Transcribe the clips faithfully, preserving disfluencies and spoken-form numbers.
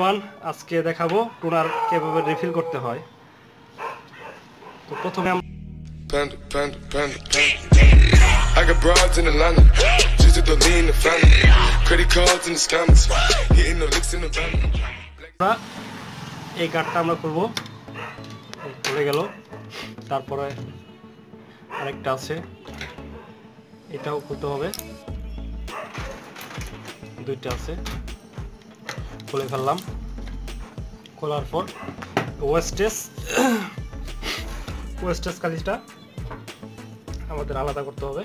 One আজকে দেখাবো toner কিভাবে রিফিল করতে হয়। তো প্রথমে আমরা I got broads in Atlanta just to lean the family credit cards and scams hitting the licks in the van এই কাটটা আমরা করব চলে গেল। তারপরে আরেকটা আছে এটাও করতে হবে, দুইটা আছে খুলে ফেললাম। খোলার পর ওয়েস্টেজ ওয়েস্টেজ কালিটা আমাদের আলাদা করতে হবে,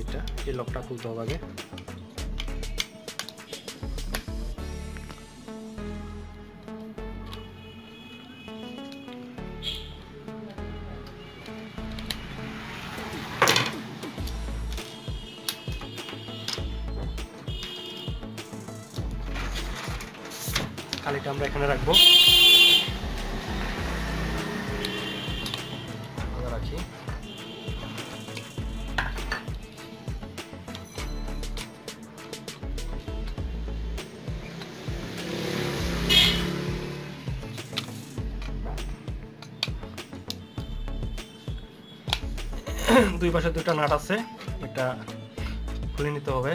এইটা এই লকটা খুলতে হবে আগে। কালিটা আমরা এখানে রাখবো, রাখি দুই পাশে দুটা নাট আছে, এটা খুলে নিতে হবে।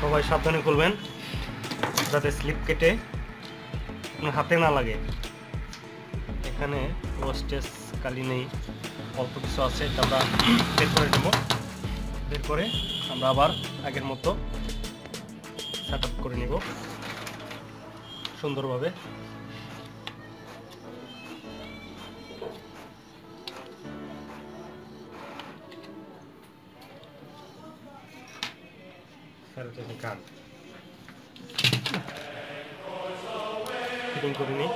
সবাই সাবধানে খুলবেন যাতে স্লিপ কেটে আপনার হাতে না লাগে। এখানে ওয়েস্টেজ কালি নেই, অল্প কিছু আছে, এটা আমরা বের করে নেব। বের করে আমরা আবার আগের মতো সেট আপ করে নিব সুন্দরভাবে। ফিটিং করে নিই।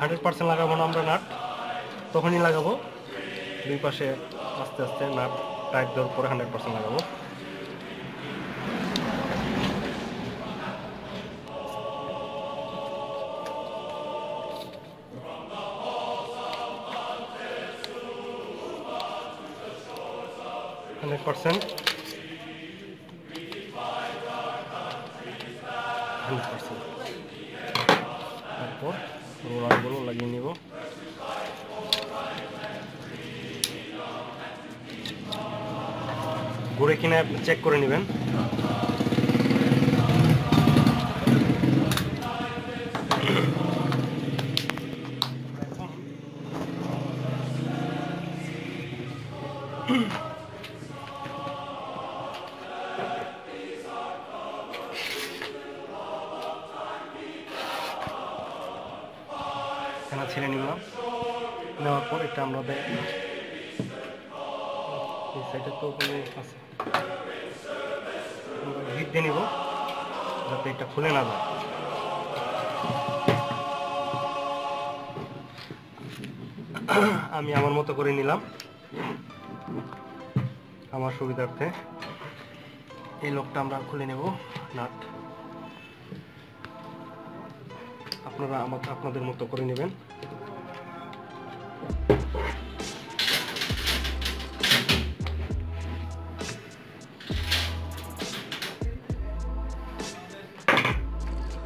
হান্ড্রেড পার্সেন্ট লাগাবো না আমরা নাট, তখনই লাগাবো দুই পাশে আস্তে আস্তে নাট টাইট দেওয়ার পরে হান্ড্রেড পার্সেন্ট লাগাবো। হান্ড্রেড পার্সেন্ট হান্ড্রেড পার্সেন্ট তারপর রোলারগুলো লাগিয়ে নিব। ঘুরে কিনা আপনি চেক করে নেবেন। ছেড়ে নিলাম, নেওয়ার পর এটা আমরা হিট দিয়ে নিব যাতে এটা খুলে না যায়। আমি আমার মতো করে নিলাম আমার সুবিধার্থে। এই লকটা আমরা খুলে নেব নাট, আপনারা আমাকে আপনাদের মতো করে নেবেন।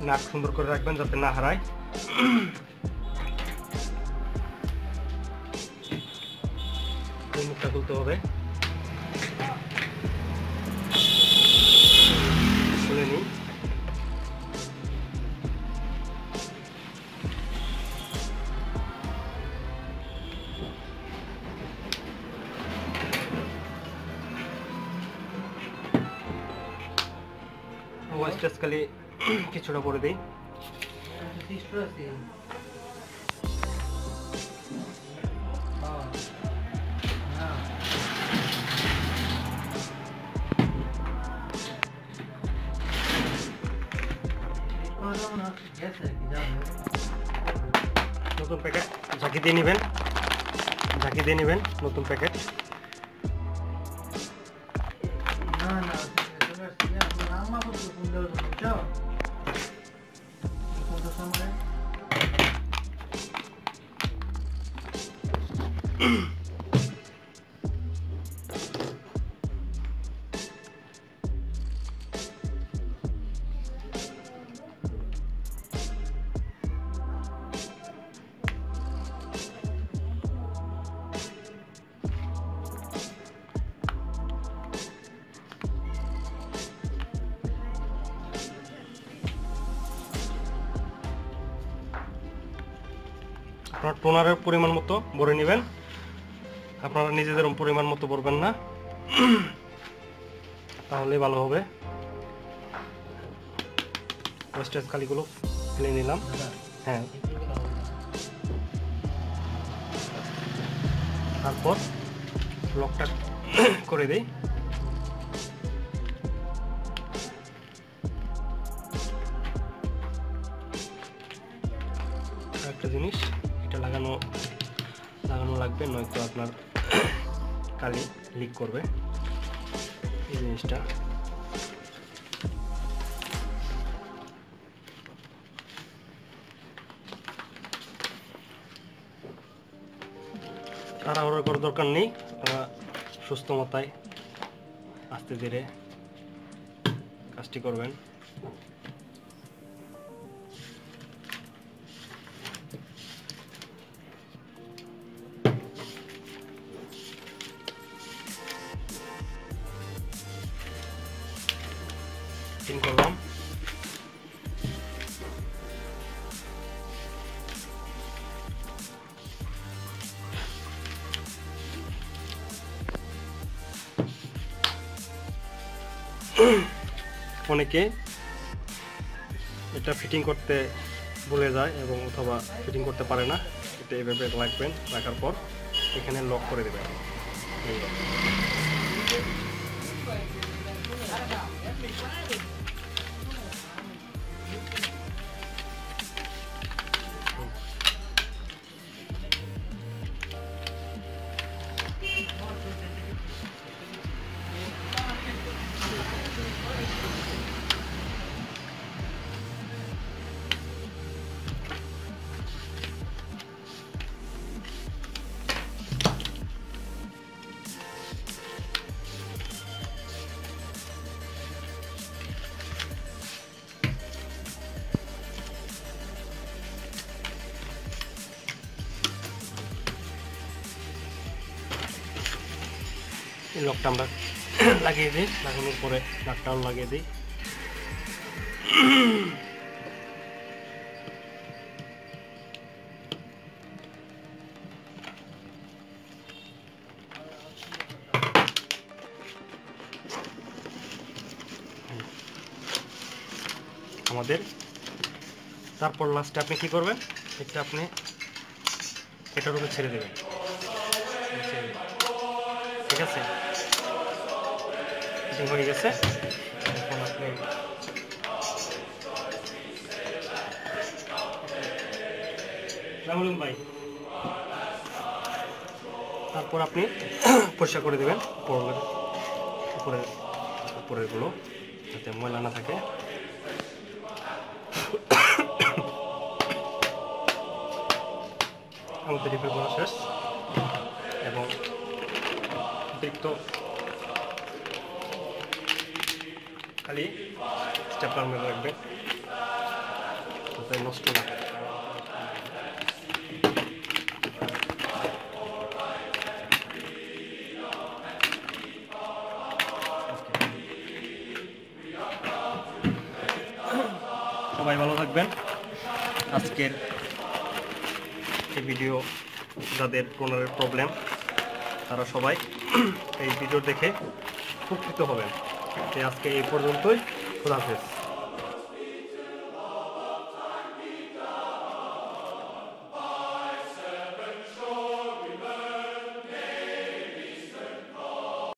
নাট সুন্দর করে রাখবেন যাতে না হারায়। মুখটা খুলতে হবে, খুলে নিই। ওয়েস্টেজ কালি কিছুটা করে দিই, নতুন প্যাকেট ঝাঁকি দিয়ে নেবেন, ঝাঁকি দিয়ে নেবেন নতুন প্যাকেট। আপনার টোনারের পরিমাণ মতো ভরে নেবেন, আপনারা নিজেদের পরিমাণ মতো ভরবেন না, তাহলে ভালো হবে। ওয়েস্টেজ খালিগুলো ফেলে নিলাম। হ্যাঁ, তারপর লকটা করে দেই। একটা জিনিস এটা লাগানো লাগানো লাগবে, নয়তো আপনার কালি লিক করবে। এই জিনিসটা তাড়াহুড়ো করার দরকার নেই, আপনারা সুস্থ মতায় আস্তে ধীরে কাজটি করবেন। করলাম অনেকে এটা ফিটিং করতে ভুলে যায় এবং অথবা ফিটিং করতে পারে না, এটা এভাবে রাখবেন, রাখার পর এখানে লক করে দেবেন। লকটা আমরা লাগিয়ে দিই, লাগানোর পরে লকটাও লাগিয়ে দিই। আমাদের তারপর লাস্টে আপনি কি করবেন, এটা আপনি এটার উপরে ছেড়ে দেবেন, ঠিক আছে? হয়ে গেছে। এখন আপনি রাহুলুম ভাই, তারপর আপনি পরিষ্কার করে দেবেন উপরের উপরের গুলো যাতে ময়লা না থাকে। আমাদের রিপেয়ার করা শেষ এবং অতিরিক্ত খালি স্টেপলার মেরে রাখবেন যাতে নষ্ট না হয়। সবাই ভালো থাকবেন। আজকের এই ভিডিও, যাদের টোনারের প্রবলেম তারা সবাই এই ভিডিও দেখে উপকৃত হবেন। আজকে এই পর্যন্তই, খোদা হাফেজ।